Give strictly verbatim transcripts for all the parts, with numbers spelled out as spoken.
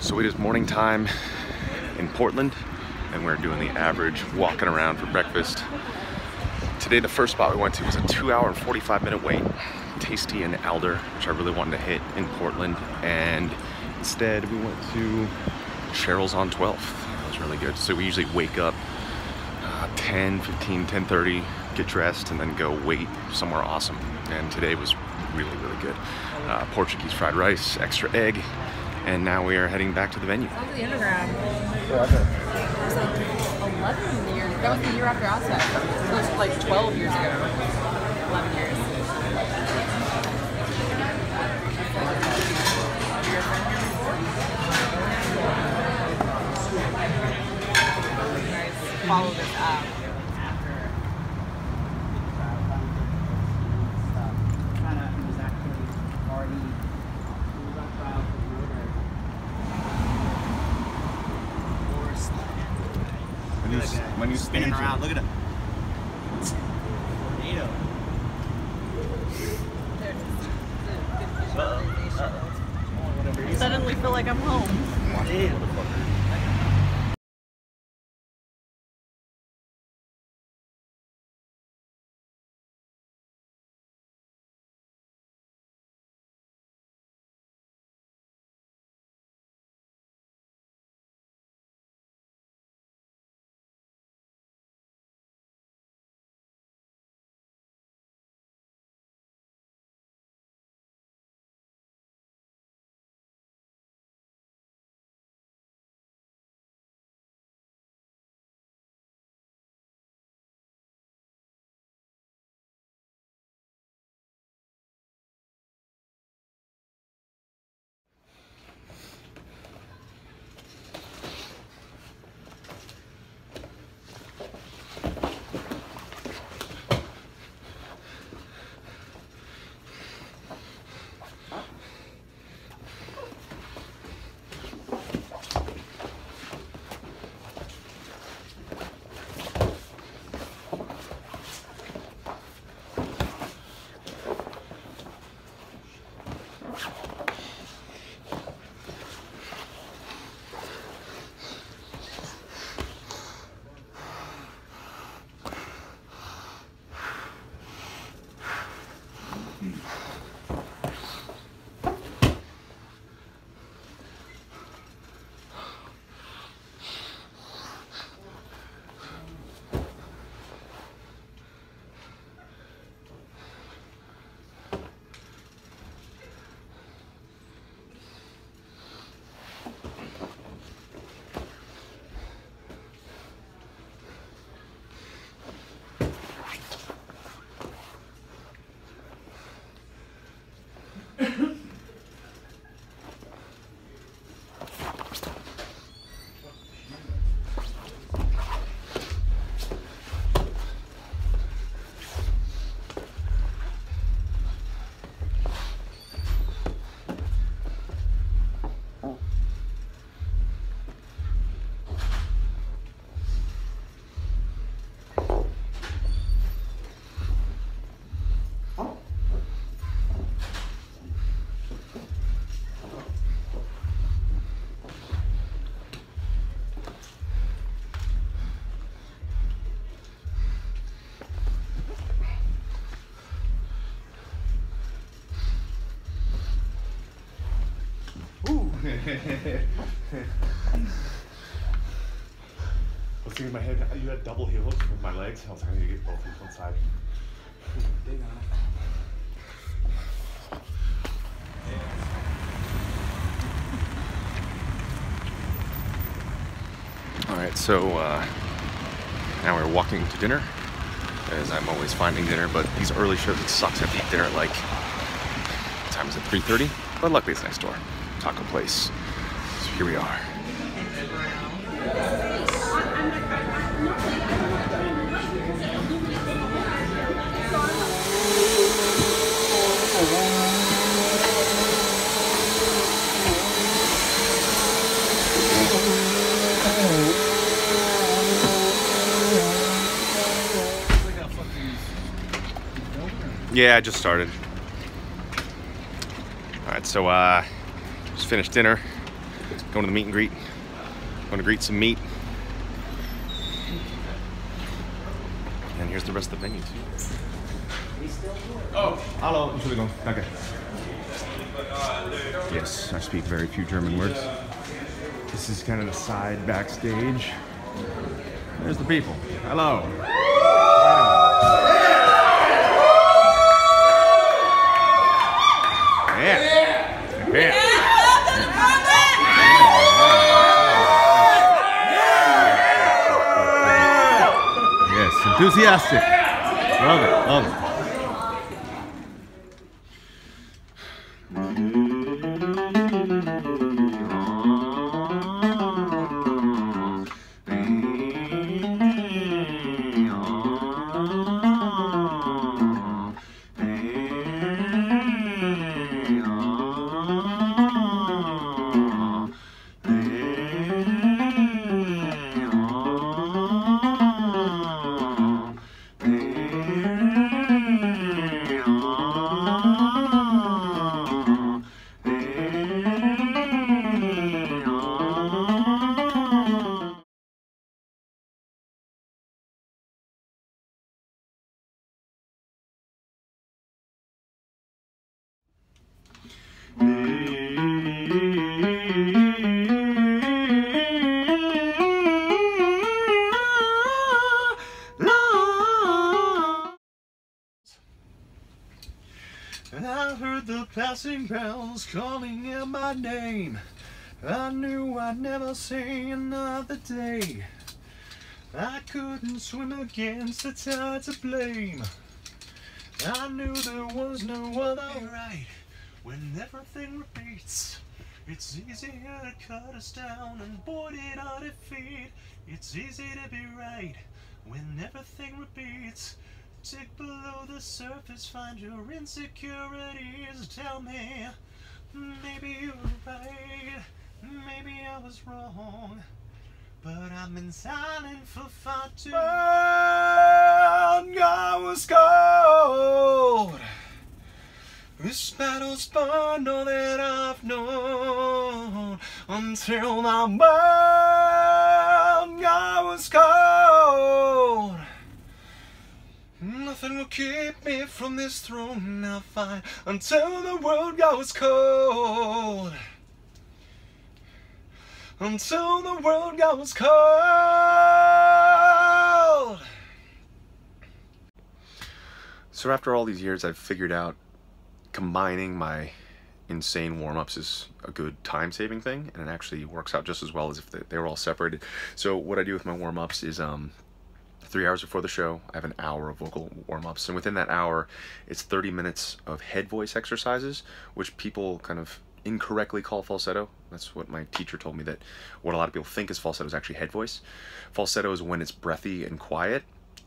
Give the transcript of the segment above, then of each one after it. So it is morning time in Portland, and we're doing the average walking around for breakfast. Today the first spot we went to was a two hour and forty-five minute wait, Tasty and Alder, which I really wanted to hit in Portland, and instead we went to Cheryl's on twelfth. That was really good. So we usually wake up uh, ten, fifteen, ten thirty, get dressed, and then go wait somewhere awesome. And today was really, really good. Uh, Portuguese fried rice, extra egg, and now we are heading back to the venue. That was the underground. Yeah, okay. It was like eleven years. That was the year after outset. So it was like twelve years ago. eleven years. Nice. Follow this up. My new spinning around. Look at it. Tornado. I suddenly feel like I'm home. Damn. I was thinking in my head, you had double heels with my legs. I was trying to get both on one side. Dig on it. All right, so uh, now we're walking to dinner, as I'm always finding dinner, but these early shows, it sucks. I have to eat dinner at like, what time is it, three thirty? But luckily it's next door. Taco place. So here we are. Yeah, I just started. All right, so uh, just finished dinner. Going to the meet and greet. Going to greet some meat. And here's the rest of the venue too. Oh, hello. Should we go? Okay. Yes, I speak very few German words. This is kind of the side backstage. There's the people. Hello. Yeah. Yeah. Yeah. Yes, enthusiastic. Love it. Love it. Passing bells calling out my name. I knew I'd never see another day. I couldn't swim against the tide to blame. I knew there was no other right. When everything repeats, it's easier to cut us down and boarded our defeat. It's easy to be right when everything repeats. Dig below the surface, find your insecurities. Tell me, maybe you were right, maybe I was wrong, but I've been silent for far too long. I was cold. This battle's burned all that I've known until my mind. I was cold. Nothing will keep me from this throne I'll fight until the world goes cold. Until the world goes cold. So after all these years, I've figured out combining my insane warm-ups is a good time-saving thing, and it actually works out just as well as if they were all separated. So what I do with my warm-ups is um. Three hours before the show, I have an hour of vocal warm-ups, and within that hour, it's thirty minutes of head voice exercises, which people kind of incorrectly call falsetto. That's what my teacher told me, that what a lot of people think is falsetto is actually head voice. Falsetto is when it's breathy and quiet,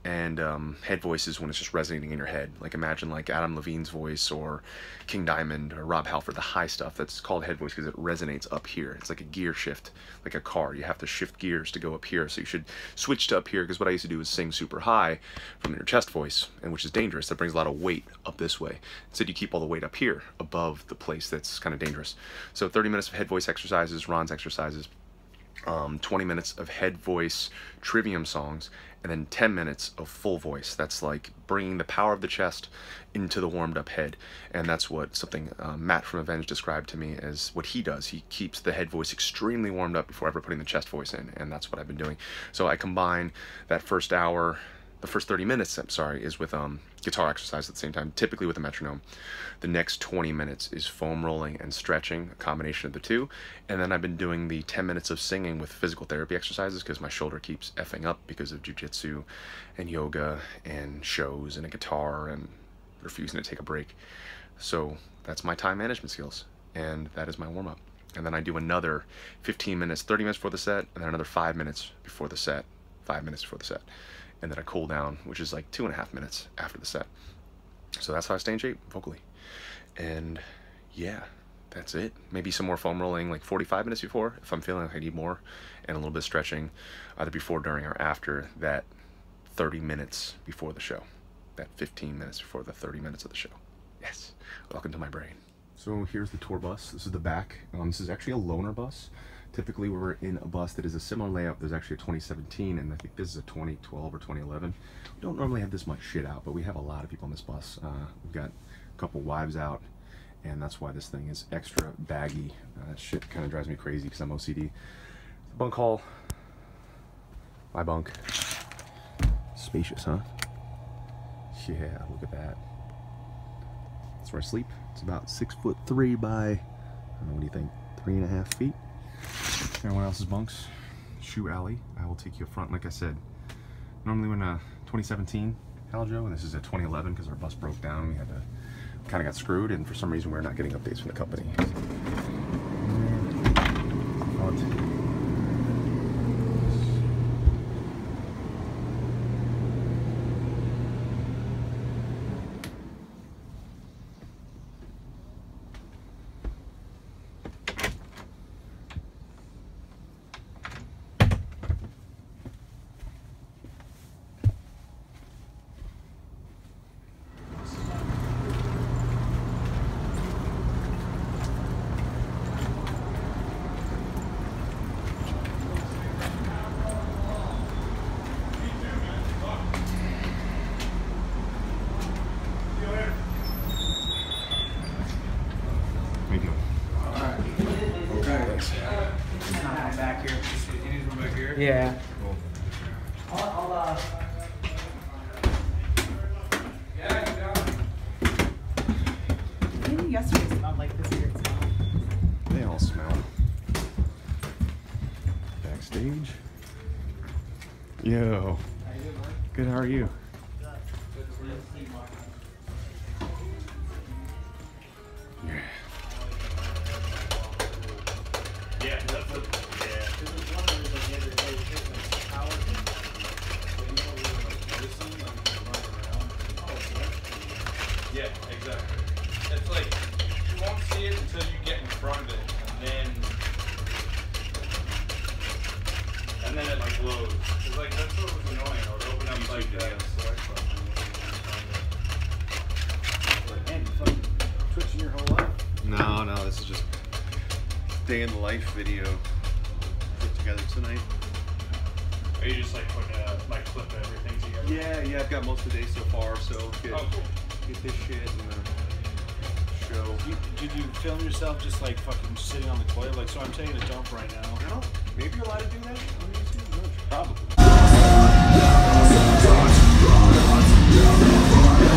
and um, head voice is when it's just resonating in your head. Like imagine like Adam Levine's voice or King Diamond or Rob Halford, the high stuff. That's called head voice because it resonates up here. It's like a gear shift, like a car. You have to shift gears to go up here. So you should switch to up here, because what I used to do is sing super high from your chest voice, and which is dangerous. That brings a lot of weight up this way. Instead, you keep all the weight up here above the place that's kind of dangerous. So thirty minutes of head voice exercises, Ron's exercises, Um, twenty minutes of head voice Trivium songs, and then ten minutes of full voice. That's like bringing the power of the chest into the warmed up head. And that's what something uh, Matt from Avenged described to me as what he does. He keeps the head voice extremely warmed up before ever putting the chest voice in, and that's what I've been doing. So I combine that first hour, the first thirty minutes, I'm sorry, is with um, guitar exercise at the same time, typically with a metronome. The next twenty minutes is foam rolling and stretching, a combination of the two. And then I've been doing the ten minutes of singing with physical therapy exercises, because my shoulder keeps effing up because of jujitsu and yoga and shows and a guitar and refusing to take a break. So that's my time management skills, and that is my warm up. And then I do another fifteen minutes, thirty minutes before the set, and then another five minutes before the set, five minutes before the set. And then a cool down, which is like two and a half minutes after the set. So that's how I stay in shape vocally. And yeah, that's it. Maybe some more foam rolling like forty-five minutes before if I'm feeling like I need more, and a little bit of stretching either before, during, or after that thirty minutes before the show. That fifteen minutes before the thirty minutes of the show. Yes, welcome to my brain. So here's the tour bus. This is the back. Um, this is actually a loaner bus. Typically we're in a bus that is a similar layout. There's actually a twenty seventeen, and I think this is a twenty twelve or twenty eleven. We don't normally have this much shit out, but we have a lot of people on this bus. Uh, we've got a couple wives out, and that's why this thing is extra baggy. Uh, that shit kind of drives me crazy because I'm O C D. The bunk hall. My bunk. Spacious, huh? Yeah, look at that. That's where I sleep. It's about six foot three by, I don't know, what do you think, three and a half feet? Everyone else's bunks. Shoe alley. I will take you up front. Like I said, normally when a twenty seventeen Aljo, and this is a twenty eleven because our bus broke down, we had to kind of got screwed, and for some reason we we're not getting updates from the company. Yeah. Cool. I'll, I'll, uh... Maybe yesterday smelled like this weird smell. They all smell. Backstage. Yo. How you doing, man? Good, how are you? Good. Good. Yeah. Yeah, that's what, yeah. Yeah, exactly. It's like, you won't see it until you get in front of it, and then, and then it like blows. It's like, that's what was annoying. I would open up like that. Like, man, you're fucking twitching your whole life. No, no, this is just day in the life video put together tonight. Are you just like putting a like clip of everything together? Yeah, yeah, I've got most of the day so far, so get, oh, cool. Get this shit and the show. You, did you film yourself just like fucking sitting on the toilet? Like, so I'm taking a dump right now. No, maybe you're allowed to do that on YouTube? No, probably. Hey, man.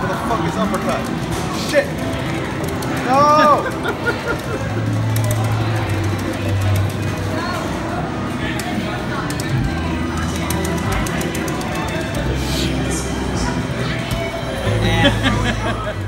Where the fuck is uppercut? Shit! No! man.